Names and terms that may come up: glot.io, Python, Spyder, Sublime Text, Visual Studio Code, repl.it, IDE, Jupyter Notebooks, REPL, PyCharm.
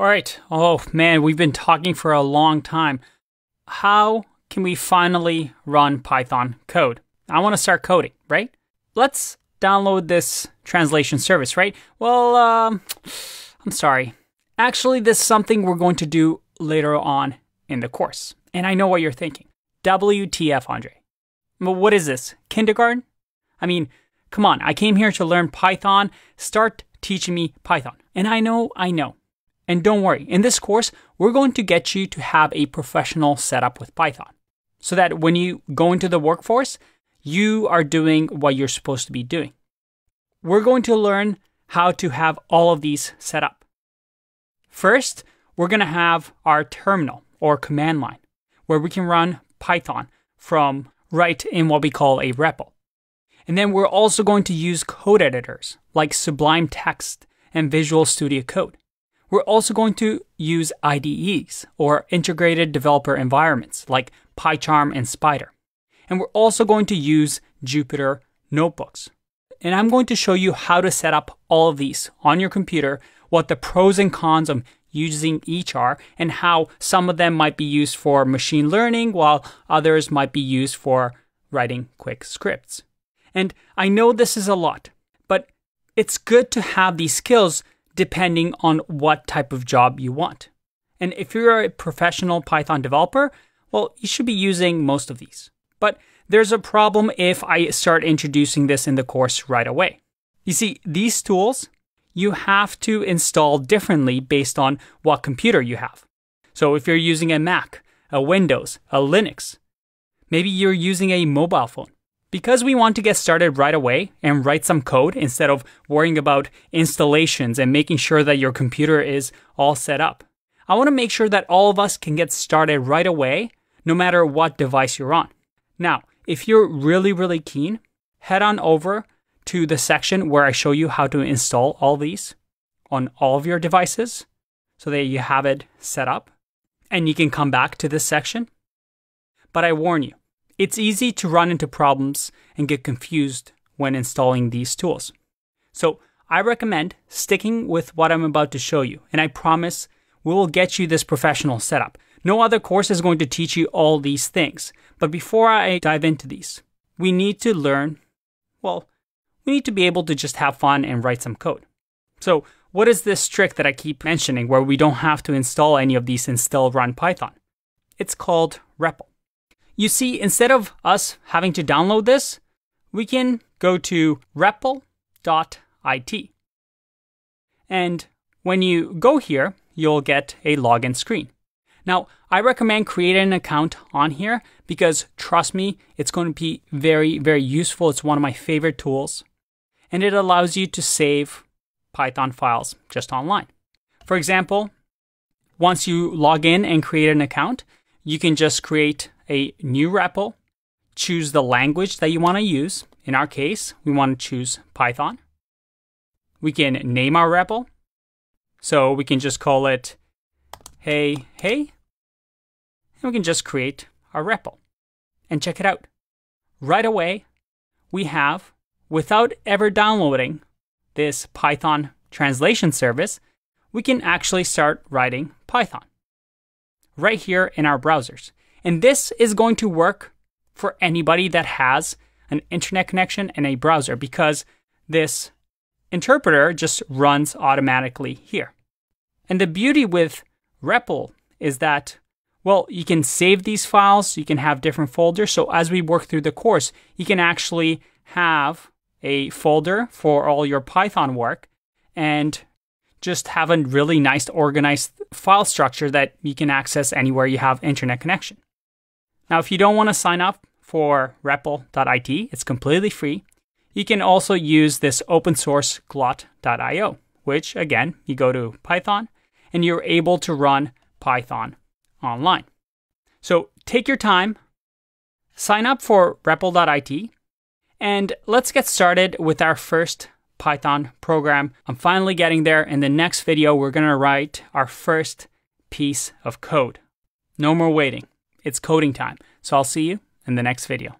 All right. Oh man, we've been talking for a long time. How can we finally run Python code? I want to start coding, right? Let's download this translation service, right? Well, I'm sorry. Actually, this is something we're going to do later on in the course. And I know what you're thinking. WTF, Andre. But what is this? Kindergarten? I mean, come on. I came here to learn Python. Start teaching me Python. And I know. And don't worry. In this course, we're going to get you to have a professional setup with Python so that when you go into the workforce, you are doing what you're supposed to be doing. We're going to learn how to have all of these set up. First, we're going to have our terminal or command line where we can run Python from right in what we call a REPL. And then we're also going to use code editors like Sublime Text and Visual Studio Code. We're also going to use IDEs or integrated developer environments like PyCharm and Spyder. And we're also going to use Jupyter Notebooks. And I'm going to show you how to set up all of these on your computer, what the pros and cons of using each are, and how some of them might be used for machine learning, while others might be used for writing quick scripts. And I know this is a lot, but it's good to have these skills depending on what type of job you want. And if you're a professional Python developer, well, you should be using most of these. But there's a problem if I start introducing this in the course right away. You see, these tools, you have to install differently based on what computer you have. So if you're using a Mac, a Windows, a Linux, maybe you're using a mobile phone. Because we want to get started right away and write some code instead of worrying about installations and making sure that your computer is all set up, I want to make sure that all of us can get started right away, no matter what device you're on. Now, if you're really, really keen, head on over to the section where I show you how to install all these on all of your devices so that you have it set up, and you can come back to this section. But I warn you, it's easy to run into problems and get confused when installing these tools. So I recommend sticking with what I'm about to show you, and I promise we will get you this professional setup. No other course is going to teach you all these things. But before I dive into these, we need to learn, well, we need to be able to just have fun and write some code. So what is this trick that I keep mentioning where we don't have to install any of these and still run Python? It's called REPL. You see, instead of us having to download this, we can go to repl.it. And when you go here, you'll get a login screen. Now, I recommend creating an account on here because, trust me, it's going to be very, very useful. It's one of my favorite tools. And it allows you to save Python files just online. For example, once you log in and create an account, you can just create a new REPL, choose the language that you want to use. In our case, we want to choose Python. We can name our REPL. So we can just call it hey, and we can just create our REPL. And check it out. Right away, we have, without ever downloading this Python translation service, we can actually start writing Python right here in our browsers. And this is going to work for anybody that has an internet connection and a browser because this interpreter just runs automatically here. And the beauty with REPL is that, well, you can save these files, you can have different folders. So as we work through the course, you can actually have a folder for all your Python work and just have a really nice organized file structure that you can access anywhere you have internet connection. Now, if you don't want to sign up for repl.it, it's completely free. You can also use this open source glot.io, which again, you go to Python, and you're able to run Python online. So take your time, sign up for repl.it, and let's get started with our first Python program. I'm finally getting there. In the next video, we're going to write our first piece of code. No more waiting. It's coding time. So I'll see you in the next video.